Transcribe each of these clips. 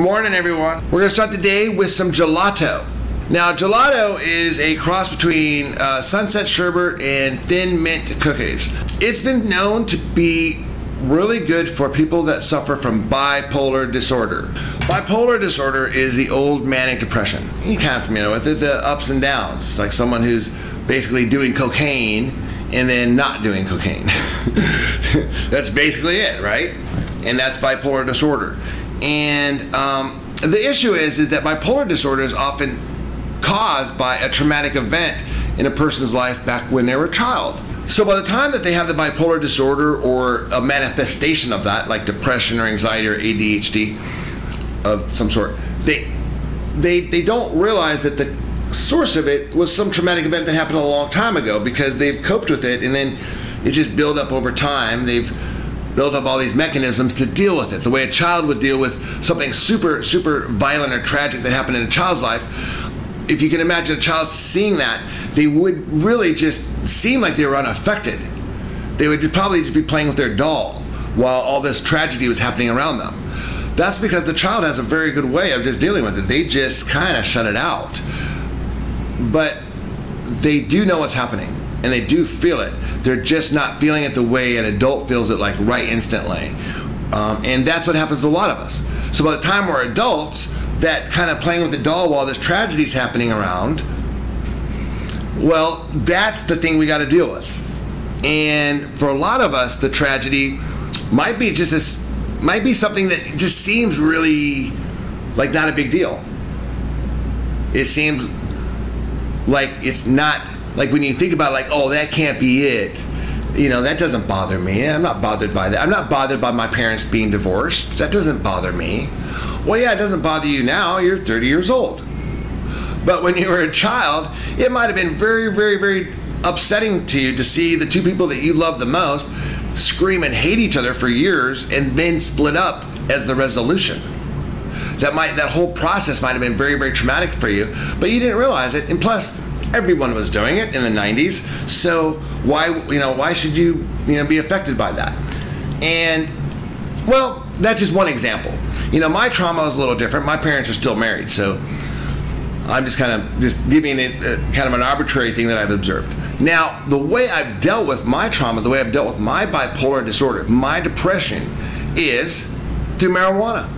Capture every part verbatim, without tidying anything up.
Morning, everyone. We're gonna start the day with some gelato. Now, gelato is a cross between uh, sunset sherbet and thin mint cookies. It's been known to be really good for people that suffer from bipolar disorder. Bipolar disorder is the old manic depression. You're kind of familiar with it, the ups and downs, like someone who's basically doing cocaine and then not doing cocaine. That's basically it, right? And that's bipolar disorder. And um, the issue is, is that bipolar disorder is often caused by a traumatic event in a person's life back when they were a child. So by the time that they have the bipolar disorder or a manifestation of that, like depression or anxiety or A D H D of some sort, they they they don't realize that the source of it was some traumatic event that happened a long time ago, because they've coped with it and then it just built up over time. They've built up all these mechanisms to deal with it. The way a child would deal with something super, super violent or tragic that happened in a child's life, if you can imagine a child seeing that, they would really just seem like they were unaffected. They would probably just be playing with their doll while all this tragedy was happening around them. That's because the child has a very good way of just dealing with it. They just kind of shut it out. But they do know what's happening and they do feel it. They're just not feeling it the way an adult feels it, like right instantly. Um, and that's what happens to a lot of us. So by the time we're adults, that kind of playing with the doll while this tragedy's happening around, well, that's the thing we got to deal with. And for a lot of us, the tragedy might be just this, might be something that just seems really like not a big deal. It seems like it's not, like when you think about it, like, oh, that can't be it. You know, that doesn't bother me. I'm not bothered by that. I'm not bothered by my parents being divorced. That doesn't bother me. Well, yeah, it doesn't bother you now. You're thirty years old. But when you were a child, it might have been very, very, very upsetting to you to see the two people that you love the most scream and hate each other for years and then split up as the resolution. That might, that whole process might have been very, very traumatic for you, but you didn't realize it. And plus, everyone was doing it in the nineties, so why, you know, why should you, you know, be affected by that? And, well, that's just one example. You know, my trauma is a little different. My parents are still married, so I'm just kind of just giving it a, kind of an arbitrary thing that I've observed. Now, the way I've dealt with my trauma, the way I've dealt with my bipolar disorder, my depression, is through marijuana.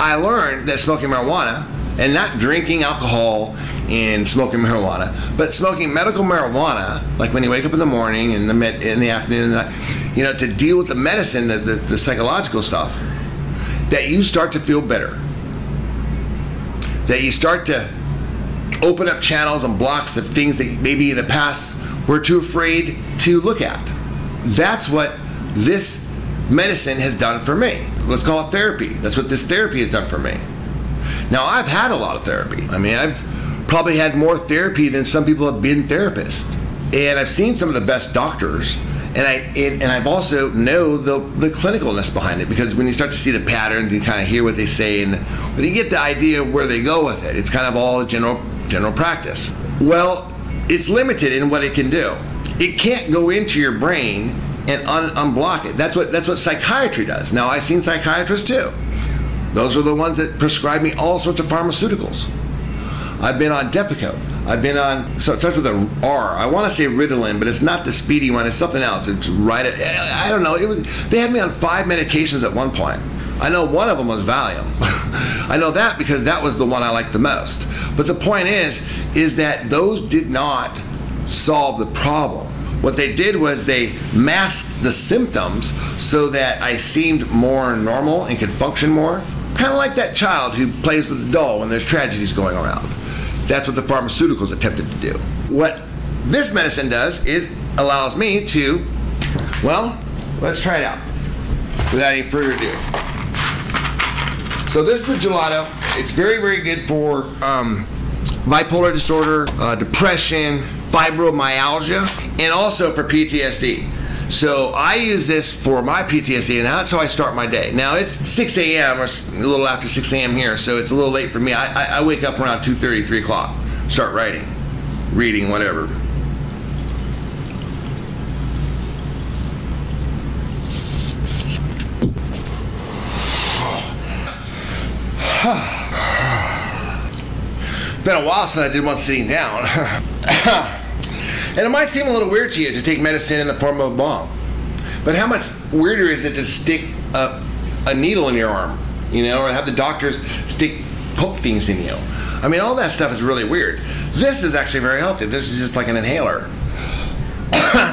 I learned that smoking marijuana, and not drinking alcohol and smoking marijuana, but smoking medical marijuana, like when you wake up in the morning and the med in the afternoon, you know, to deal with the medicine, the, the, the psychological stuff, that you start to feel better. That you start to open up channels and blocks of things that maybe in the past were too afraid to look at. That's what this medicine has done for me. Let's call it therapy. That's what this therapy has done for me. Now, I've had a lot of therapy. I mean, I've probably had more therapy than some people have been therapists. And I've seen some of the best doctors. And, I, and, and I've also know the, the clinicalness behind it, because when you start to see the patterns, you kind of hear what they say, and when you get the idea of where they go with it, it's kind of all general, general practice. Well, it's limited in what it can do. It can't go into your brain and un, unblock it. That's what, that's what psychiatry does. Now, I've seen psychiatrists too. Those are the ones that prescribe me all sorts of pharmaceuticals. I've been on Depakote. I've been on, so it starts with an R. I want to say Ritalin, but it's not the speedy one. It's something else. It's right at, I don't know. It was, they had me on five medications at one point. I know one of them was Valium. I know that because that was the one I liked the most. But the point is, is that those did not solve the problem. What they did was they masked the symptoms so that I seemed more normal and could function more. Kind of like that child who plays with the doll when there's tragedies going around. That's what the pharmaceuticals attempted to do. What this medicine does is allows me to, well, let's try it out without any further ado. So this is the gelato. It's very, very good for um, bipolar disorder, uh, depression, fibromyalgia, and also for P T S D. So I use this for my P T S D, and that's how I start my day. Now, it's six A M or a little after six A M here, so it's a little late for me. I, I, I wake up around two thirty, three o'clock, start writing, reading, whatever. Been a while since I did one sitting down. And it might seem a little weird to you to take medicine in the form of a bomb. But how much weirder is it to stick a, a needle in your arm, you know, or have the doctors stick, poke things in you? I mean, all that stuff is really weird. This is actually very healthy. This is just like an inhaler.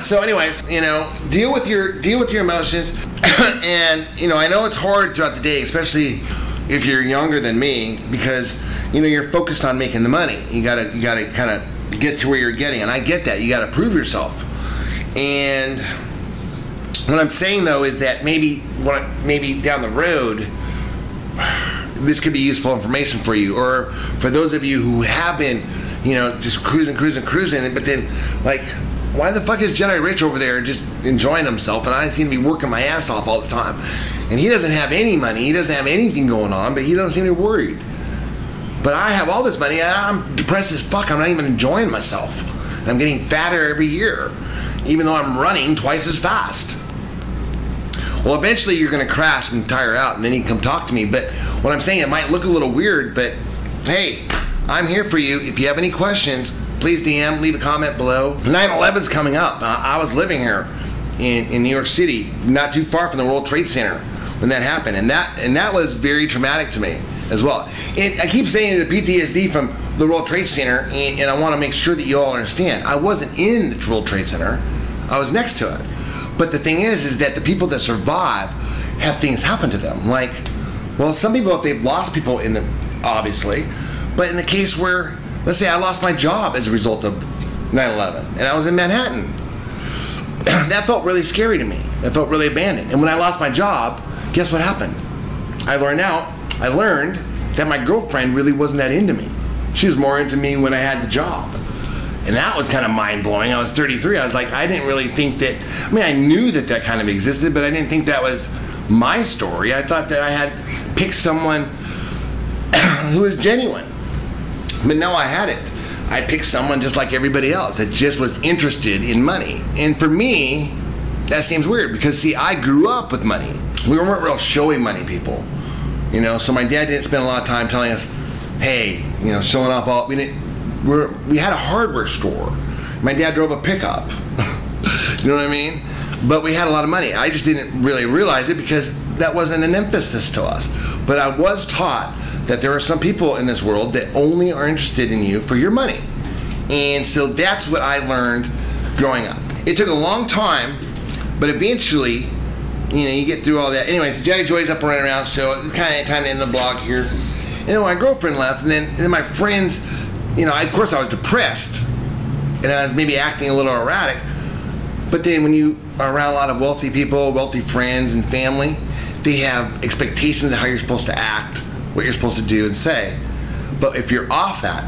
So anyways, you know, deal with your deal with your emotions. And, you know, I know it's hard throughout the day, especially if you're younger than me, because, you know, you're focused on making the money. You gotta you gotta kind of get to where you're getting, and I get that. You gotta prove yourself. And what I'm saying, though, is that maybe what I, maybe down the road, this could be useful information for you, or for those of you who have been, you know, just cruising, cruising, cruising, but then, like, why the fuck is Jedi Rich over there just enjoying himself, and I seem to be working my ass off all the time? And he doesn't have any money, he doesn't have anything going on, but he doesn't seem to be worried. But I have all this money, and I'm depressed as fuck, I'm not even enjoying myself. And I'm getting fatter every year, even though I'm running twice as fast. Well, eventually you're gonna crash and tire out, and then you can come talk to me. But what I'm saying, it might look a little weird, but hey, I'm here for you. If you have any questions, please D M, leave a comment below. nine eleven's coming up. Uh, I was living here in, in New York City, not too far from the World Trade Center when that happened, and that and that was very traumatic to me as well. It, I keep saying the P T S D from the World Trade Center, and, and I want to make sure that you all understand. I wasn't in the World Trade Center. I was next to it. But the thing is, is that the people that survive have things happen to them. Like, well, some people, if they've lost people in the, obviously, but in the case where, let's say I lost my job as a result of nine eleven, and I was in Manhattan. That felt really scary to me. That felt really abandoned. And when I lost my job, guess what happened? I learned out, I learned that my girlfriend really wasn't that into me. She was more into me when I had the job. And that was kind of mind-blowing. I was thirty-three. I was like, I didn't really think that, I mean, I knew that that kind of existed, but I didn't think that was my story. I thought that I had picked someone who was genuine. But no, I had it. I picked someone just like everybody else that just was interested in money. And for me, that seems weird because, see, I grew up with money. We weren't real showy money people, you know. So my dad didn't spend a lot of time telling us, hey, you know, showing off all. We didn't. We're, we had a hardware store. My dad drove a pickup. You know what I mean? But we had a lot of money. I just didn't really realize it because that wasn't an emphasis to us. But I was taught that there are some people in this world that only are interested in you for your money. And so that's what I learned growing up. It took a long time, but eventually, you know, you get through all that. Anyways, Jedi Joy's up and running around, so it's kind of time to end the blog here. And then my girlfriend left, and then, and then my friends, you know, I, of course I was depressed, and I was maybe acting a little erratic, but then when you are around a lot of wealthy people, wealthy friends and family, they have expectations of how you're supposed to act, what you're supposed to do and say. But if you're off that,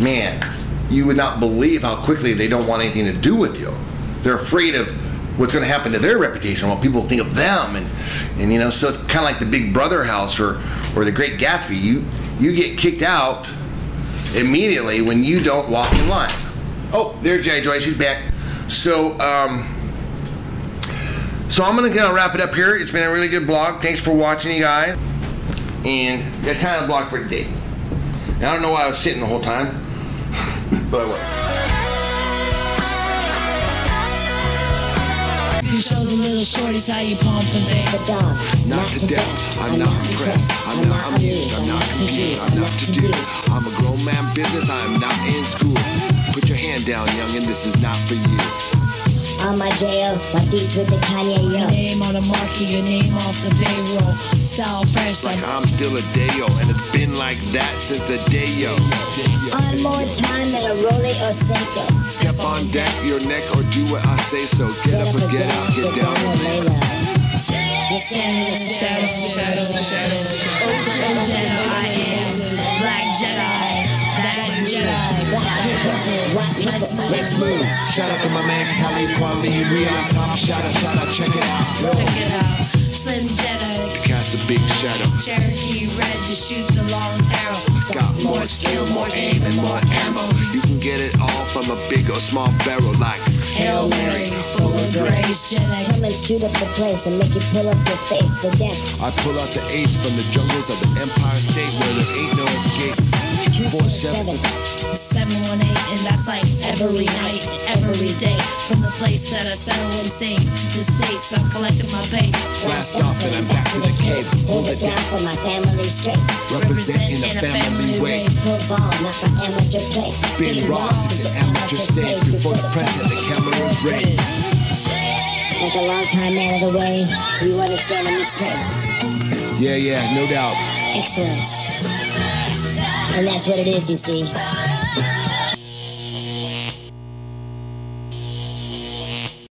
man, you would not believe how quickly they don't want anything to do with you. They're afraid of what's going to happen to their reputation, what people think of them, and and you know, so it's kind of like the Big Brother house or or the Great Gatsby. You you get kicked out immediately when you don't walk in line. Oh, there's Jay Joyce. She's back. So um, so I'm gonna go wrap it up here. It's been a really good blog. Thanks for watching, you guys. And that's kind of the blog for today. And I don't know why I was sitting the whole time, but I was. You can show the little shorties how you pump and fake. Not to death, I'm not impressed. I'm not amused, I'm not confused, I'm not to do. I'm a grown man business, I am not in school. Put your hand down, youngin', this is not for you. I'm my J O, my beats with the Kanye, yo. Your name on the marquee, your name off the payroll. Style fresh like I'm still a day-o, and it's been like that since the day-o. On more time than a Rolly or Seiko. Step on deck, your neck, or do what I say so. Get, get up or get out, get down and lay low. Shadow, shadow, shadow. Open Jedi, Black Jedi. Black Jedi, black people, black people. Let's move. Let's move. Shout out to my man Kali Kwame, we on top. Shout out, shout out, check it out. Yo. Check it out. Slim Jedi. Cast a big shadow. Cherokee red to shoot the long arrow. Got more skill, more aim, and more ammo. You can get it all from a big or small barrel like Hail Mary, full of grace, Jedi. Come and shoot up the place and make you pull up your face to death. I pull out the ace from the jungles of the Empire State where there ain't no escape. two four seven, seven one eight, and that's like every night, every day. From the place that I settle insane to the states, I'm collecting my pay. Blast off and I'm back to the cave. Hold it down for my family straight. Representing a family way. Football, not for amateur play. Being lost is an amateur stage. Before the present, the camera's ready. Like a long time out of the way, you understand me straight. Yeah, yeah, no doubt. Excellence. And that's what it is, you see.